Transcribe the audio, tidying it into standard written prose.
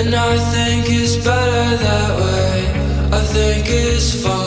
And I think it's better that way. I think it's fine.